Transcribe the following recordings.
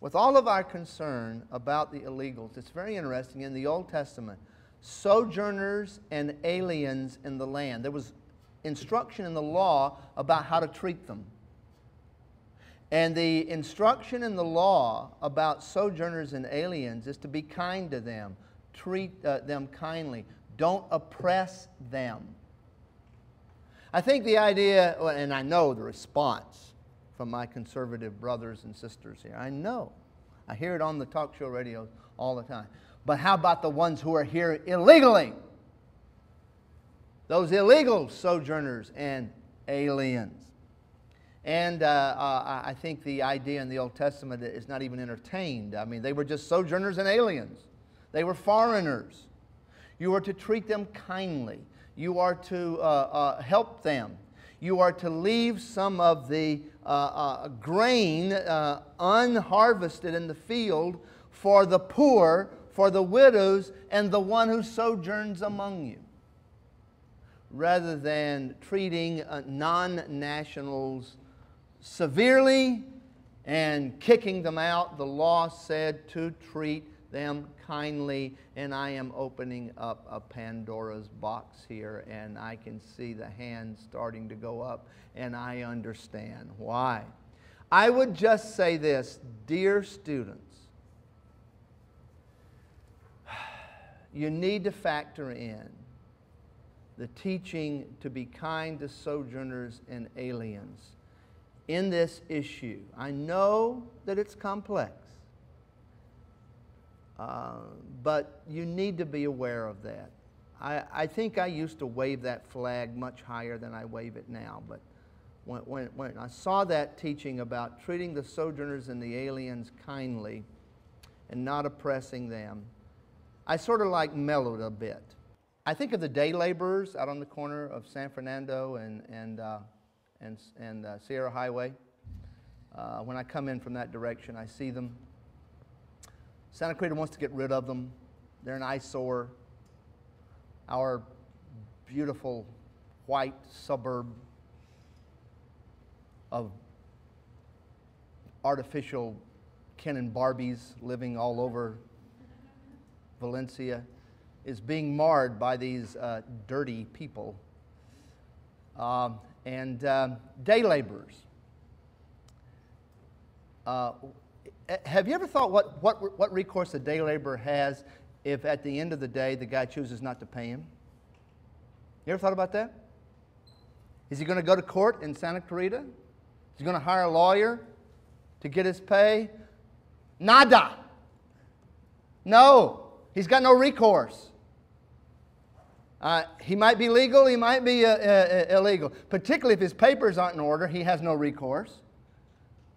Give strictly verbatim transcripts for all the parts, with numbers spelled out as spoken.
with all of our concern about the illegals, it's very interesting, in the Old Testament, sojourners and aliens in the land. There was instruction in the law about how to treat them. And the instruction in the law about sojourners and aliens is to be kind to them, treat uh, them kindly, don't oppress them. I think the idea, and I know the response from my conservative brothers and sisters here, I know. I hear it on the talk show radio all the time. But how about the ones who are here illegally? Those illegal sojourners and aliens. And uh, uh, I think the idea in the Old Testament is not even entertained. I mean, they were just sojourners and aliens. They were foreigners. You are to treat them kindly. You are to uh, uh, help them. You are to leave some of the uh, uh, grain uh, unharvested in the field for the poor, for the widows, and the one who sojourns among you, rather than treating uh, non-nationals severely and kicking them out. The law said to treat them kindly, and I am opening up a Pandora's box here, and I can see the hands starting to go up, and I understand why. I would just say this, dear students, you need to factor in the teaching to be kind to sojourners and aliens in this issue. I know that it's complex. Uh, but you need to be aware of that. I, I think I used to wave that flag much higher than I wave it now, but when, when, when I saw that teaching about treating the sojourners and the aliens kindly and not oppressing them, I sort of like mellowed a bit. I think of the day laborers out on the corner of San Fernando and, and, uh, and, and uh, Sierra Highway. Uh, when I come in from that direction, I see them. Santa Cruz wants to get rid of them. They're an eyesore. Our beautiful white suburb of artificial Ken and Barbies living all over Valencia is being marred by these uh, dirty people uh, and uh, day laborers. Uh, Have you ever thought what, what, what recourse a day laborer has if at the end of the day the guy chooses not to pay him? You ever thought about that? Is he going to go to court in Santa Clarita? Is he going to hire a lawyer to get his pay? Nada. No. He's got no recourse. Uh, he might be legal, he might be uh, uh, illegal. Particularly if his papers aren't in order, he has no recourse.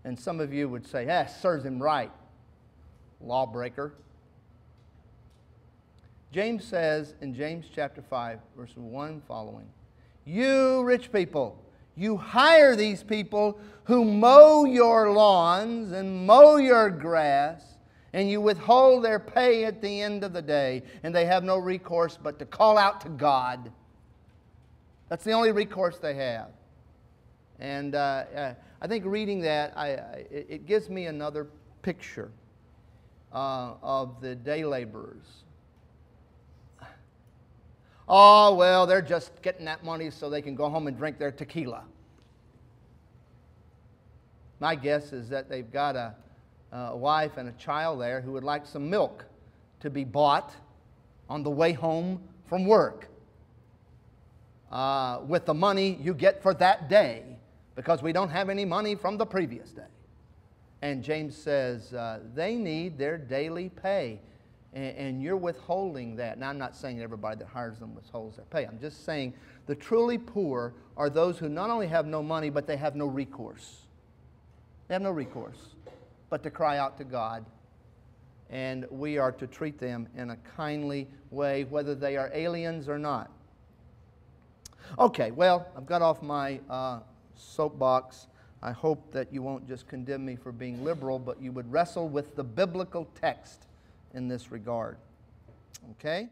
And some of you would say, ah, serves him right, lawbreaker. James says in James chapter five, verse one following, you rich people, you hire these people who mow your lawns and mow your grass, and you withhold their pay at the end of the day, and they have no recourse but to call out to God. That's the only recourse they have. And uh, uh, I think reading that, I, I, it gives me another picture uh, of the day laborers. Oh, well, they're just getting that money so they can go home and drink their tequila. My guess is that they've got a, a wife and a child there who would like some milk to be bought on the way home from work uh, with the money you get for that day, because we don't have any money from the previous day. And James says uh, they need their daily pay, and, and you're withholding that. Now, I'm not saying everybody that hires them withholds their pay. I'm just saying the truly poor are those who not only have no money, but they have no recourse. They have no recourse but to cry out to God, and we are to treat them in a kindly way, whether they are aliens or not. Okay, well, I've got off my... Uh, soapbox. I hope that you won't just condemn me for being liberal, but you would wrestle with the biblical text in this regard. Okay?